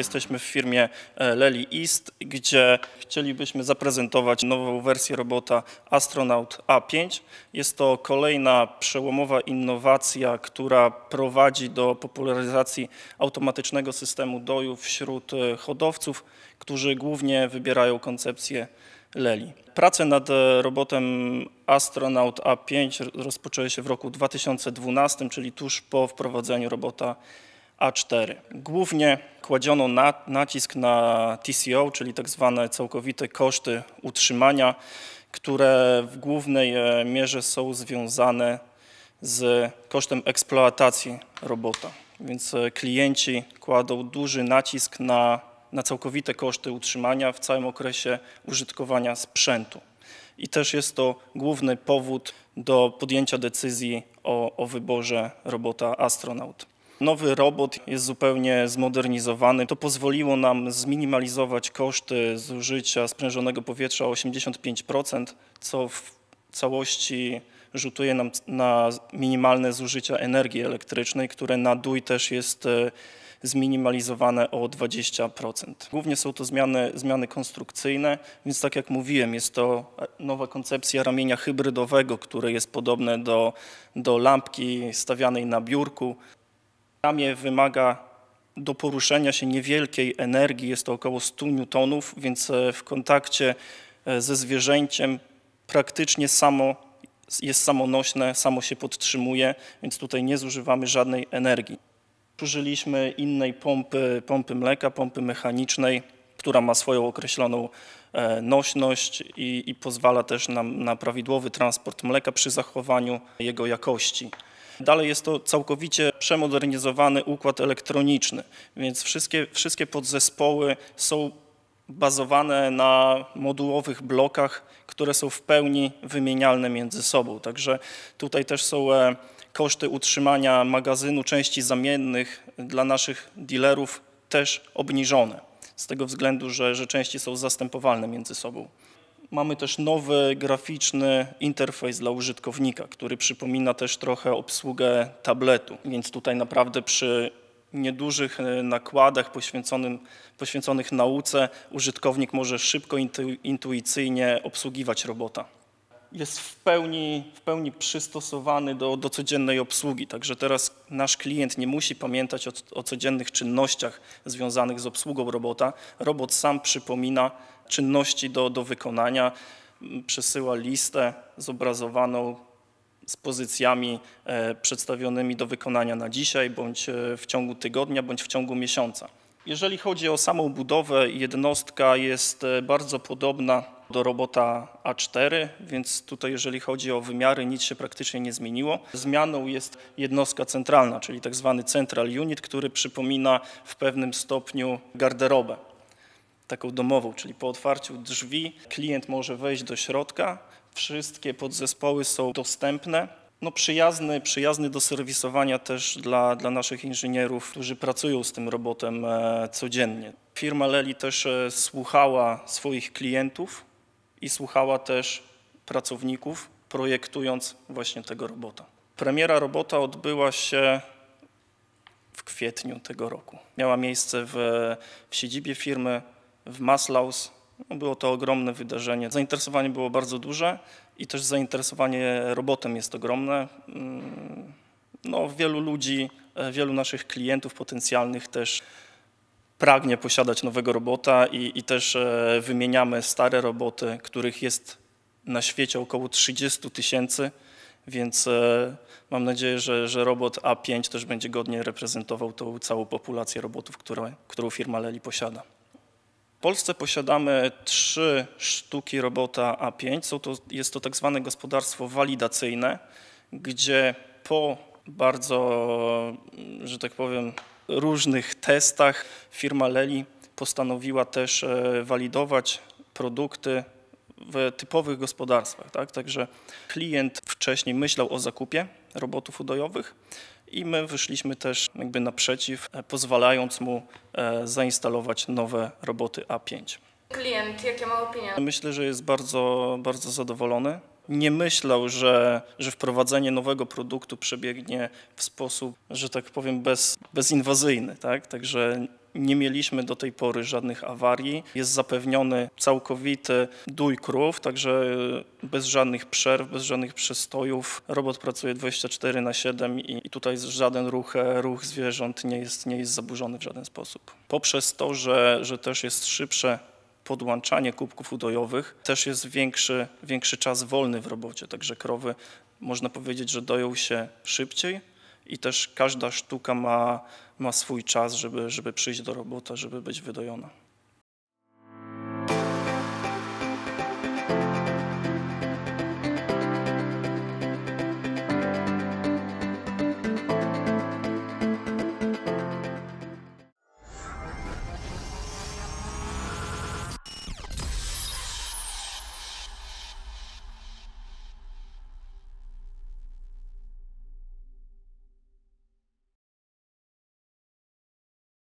Jesteśmy w firmie Lely East, gdzie chcielibyśmy zaprezentować nową wersję robota Astronaut A5. Jest to kolejna przełomowa innowacja, która prowadzi do popularyzacji automatycznego systemu doju wśród hodowców, którzy głównie wybierają koncepcję Lely. Prace nad robotem Astronaut A5 rozpoczęły się w roku 2012, czyli tuż po wprowadzeniu robota A4. Głównie kładziono nacisk na TCO, czyli tak zwane całkowite koszty utrzymania, które w głównej mierze są związane z kosztem eksploatacji robota. Więc klienci kładą duży nacisk na całkowite koszty utrzymania w całym okresie użytkowania sprzętu. I też jest to główny powód do podjęcia decyzji o wyborze robota Astronaut. Nowy robot jest zupełnie zmodernizowany. To pozwoliło nam zminimalizować koszty zużycia sprężonego powietrza o 85%, co w całości rzutuje nam na minimalne zużycia energii elektrycznej, które na dół też jest zminimalizowane o 20%. Głównie są to zmiany konstrukcyjne, więc tak jak mówiłem, jest to nowa koncepcja ramienia hybrydowego, które jest podobne do lampki stawianej na biurku. Ramię wymaga do poruszenia się niewielkiej energii, jest to około 100 Newtonów, więc w kontakcie ze zwierzęciem praktycznie jest samonośne, samo się podtrzymuje, więc tutaj nie zużywamy żadnej energii. Użyliśmy innej pompy mleka, pompy mechanicznej, która ma swoją określoną nośność i pozwala też nam na prawidłowy transport mleka przy zachowaniu jego jakości. Dalej jest to całkowicie przemodernizowany układ elektroniczny, więc wszystkie podzespoły są bazowane na modułowych blokach, które są w pełni wymienialne między sobą. Także tutaj też są koszty utrzymania magazynu części zamiennych dla naszych dealerów też obniżone, z tego względu, że części są zastępowalne między sobą. Mamy też nowy graficzny interfejs dla użytkownika, który przypomina też trochę obsługę tabletu, więc tutaj naprawdę przy niedużych nakładach poświęconych nauce użytkownik może szybko, intuicyjnie obsługiwać robota. Jest w pełni przystosowany do codziennej obsługi, także teraz nasz klient nie musi pamiętać o codziennych czynnościach związanych z obsługą robota. Robot sam przypomina czynności do wykonania, przesyła listę zobrazowaną z pozycjami przedstawionymi do wykonania na dzisiaj, bądź w ciągu tygodnia, bądź w ciągu miesiąca. Jeżeli chodzi o samą budowę, jednostka jest bardzo podobna do robota A4, więc tutaj jeżeli chodzi o wymiary, nic się praktycznie nie zmieniło. Zmianą jest jednostka centralna, czyli tak zwany Central Unit, który przypomina w pewnym stopniu garderobę, taką domową, czyli po otwarciu drzwi klient może wejść do środka, wszystkie podzespoły są dostępne. No przyjazny do serwisowania też dla naszych inżynierów, którzy pracują z tym robotem codziennie. Firma Lely też słuchała swoich klientów i słuchała też pracowników, projektując właśnie tego robota. Premiera robota odbyła się w kwietniu tego roku. Miała miejsce w siedzibie firmy w Maslaus. Było to ogromne wydarzenie. Zainteresowanie było bardzo duże i też zainteresowanie robotem jest ogromne. No, wielu ludzi, wielu naszych klientów potencjalnych też pragnie posiadać nowego robota i też wymieniamy stare roboty, których jest na świecie około 30 000, więc mam nadzieję, że robot A5 też będzie godnie reprezentował tą całą populację robotów, którą firma Lely posiada. W Polsce posiadamy 3 sztuki robota A5. Jest to tak zwane gospodarstwo walidacyjne, gdzie po bardzo, że tak powiem, różnych testach firma Lely postanowiła też walidować produkty w typowych gospodarstwach. Tak? Także klient wcześniej myślał o zakupie robotów udojowych i my wyszliśmy też jakby naprzeciw, pozwalając mu zainstalować nowe roboty A5. Klient, jakie ma opinie? Myślę, że jest bardzo zadowolony. Nie myślał, że wprowadzenie nowego produktu przebiegnie w sposób, że tak powiem, bezinwazyjny. Tak? Także nie mieliśmy do tej pory żadnych awarii. Jest zapewniony całkowity dół krów, także bez żadnych przerw, bez żadnych przystojów. Robot pracuje 24/7 i tutaj żaden ruch zwierząt nie jest zaburzony w żaden sposób. Poprzez to, że też jest szybsze podłączanie kubków udojowych, też jest większy czas wolny w robocie, także krowy można powiedzieć, że doją się szybciej i też każda sztuka ma swój czas, żeby przyjść do robota, żeby być wydojona.